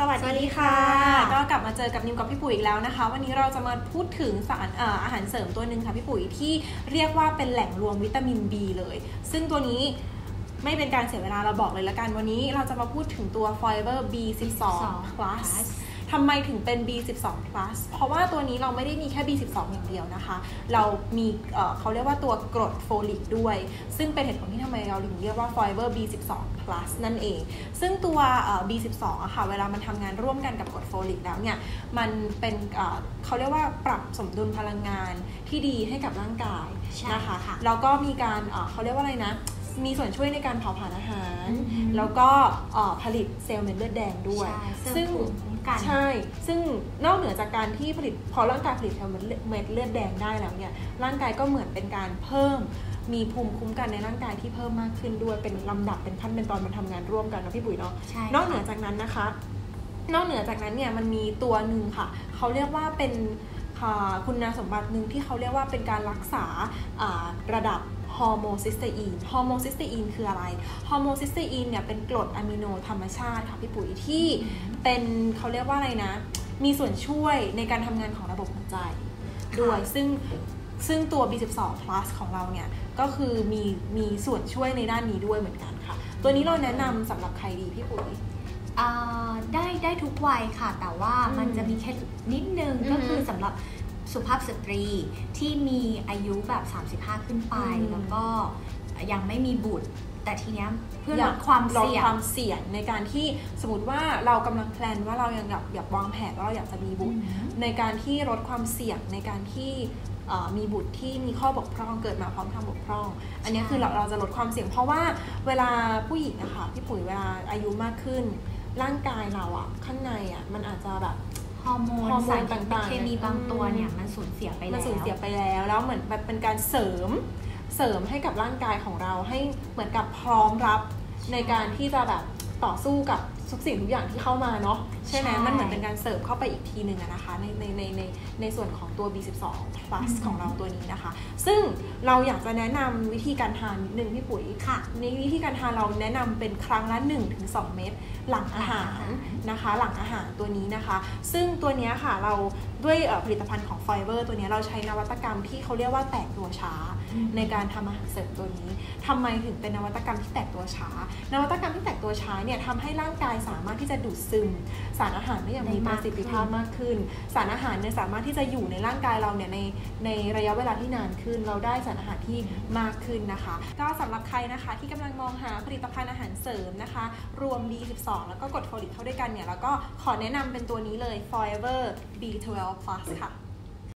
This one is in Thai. สวัสดีค่ะก็กลับมาเจอกับนิมกับพี่ปุ๋ยอีกแล้วนะคะวันนี้เราจะมาพูดถึงสารอาหารเสริมตัวหนึ่งค่ะพี่ปุ๋ยที่เรียกว่าเป็นแหล่งรวมวิตามิน B เลยซึ่งตัวนี้ไม่เป็นการเสียเวลาเราบอกเลยละกันวันนี้เราจะมาพูดถึงตัว Fiber B12 Plus ทำไมถึงเป็น B12 Plus เพราะว่าตัวนี้เราไม่ได้มีแค่ B12 อย่างเดียวนะคะเรามีเขาเรียกว่าตัวกรดโฟลิกด้วยซึ่งเป็นเหตุผลที่ทำไมเราถึงเรียกว่า Fiber B12 Plus นั่นเองซึ่งตัว B12 อะค่ะเวลามันทำงานร่วมกันกับกรดโฟลิกแล้วเนี่ยมันเป็นเขาเรียกว่าปรับสมดุลพลังงานที่ดีให้กับร่างกายนะคะแล้วก็มีการเขาเรียกว่าอะไรนะมีส่วนช่วยในการเผาผลาญอาหารแล้วก็ผลิตเซลล์เม็ดเลือดแดงด้วยซึ่งใช่ซึ่งนอกเหนือจากการที่ผลิตพอร่างกายผลิตเซลล์เม็ดเลือดแดงได้แล้วเนี่ยร่างกายก็เหมือนเป็นการเพิ่มมีภูมิคุ้มกันในร่างกายที่เพิ่มมากขึ้นด้วยเป็นลำดับเป็นขั้นเป็นตอนมันทำงานร่วมกันนะพี่ปุ๋ยเนาะนอกเหนือจากนั้นนะคะนอกเหนือจากนั้นเนี่ยมันมีตัวหนึ่งค่ะเขาเรียกว่าเป็นคุณสมบัติหนึ่งที่เขาเรียกว่าเป็นการรักษาระดับฮอร์โมซิสเตอีนคืออะไรฮอร์โมซิสเตอีนเนี่ยเป็นกรดอะมิโนธรรมชาติค่ะพี่ปุ๋ยที่เป็นเขาเรียกว่าอะไรนะมีส่วนช่วยในการทำงานของระบบหัวใจด้วยซึ่งตัว B12 plus ของเราเนี่ยก็คือมีส่วนช่วยในด้านนี้ด้วยเหมือนกันค่ะตัวนี้เราแนะนำสำหรับใครดีพี่ปุ๋ยได้ทุกวัยค่ะแต่ว่ามันจะมีแค่นิดนึงก็คือสำหรับสุภาพสตรีที่มีอายุแบบ35ขึ้นไปแล้วก็ยังไม่มีบุตรแต่ทีเนี้ยเพื่อลดความเสี่ยงในการที่สมมติว่าเรากำลังแพลนว่าเรายังอยากวางแผนว่าเราอยากจะมีบุตรในการที่ลดความเสี่ยงในการที่มีบุตรที่มีข้อบกพร่องเกิดมาพร้อมทำบกพร่องอันนี้คือเราจะลดความเสี่ยงเพราะว่าเวลาผู้หญิงนะคะพี่ปุ๋ยเวลาอายุมากขึ้นร่างกายเราอะข้างในอะมันอาจจะแบบฮอร์โมนสารต่างๆเคมีบางตัวเนี่ยมันสูญเสียไปแล้วแล้วเหมือนแบบเป็นการเสริมให้กับร่างกายของเราให้เหมือนกับพร้อมรับในการที่จะแบบต่อสู้กับทุกสิ่งทุกอย่างที่เข้ามาเนาะใช่ไหมมันเหมือนเป็นการเสริมเข้าไปอีกทีหนึ่งนะคะในส่วนของตัว B12 plus ของเราตัวนี้นะคะซึ่งเราอยากจะแนะนำวิธีการทานนิดนึงพี่ปุ๋ยค่ะในวิธีการทานเราแนะนำเป็นครั้งละ 1-2 เม็ดหลังอาหารนะคะหลังอาหารตัวนี้นะคะซึ่งตัวนี้ค่ะเราด้วยผลิตภัณฑ์ของ Fiber ตัวนี้เราใช้นวัตกรรมที่เขาเรียกว่าแตกตัวช้าในการทำอาหารเสริมตัวนี้ทำไมถึงเป็นนวัตกรรมที่แตกตัวช้านวัตกรรมที่แตกตัวช้าเนี่ยทำให้ร่างกายสามารถที่จะดูดซึมสารอาหารได้อย่างมีประสิทธิภาพมากขึ้นสารอาหารเนี่ยสามารถที่จะอยู่ในร่างกายเราเนี่ยในระยะเวลาที่นานขึ้นเราได้สารอาหารที่มากขึ้นนะคะก็สำหรับใครนะคะที่กำลังมองหาผลิตภัณฑ์อาหารเสริมนะคะรวม B12 แล้วก็กรดโฟลิกเข้าด้วยกันเนี่ยแล้วก็ขอแนะนำเป็นตัวนี้เลย Fiber B12 Plus ค่ะ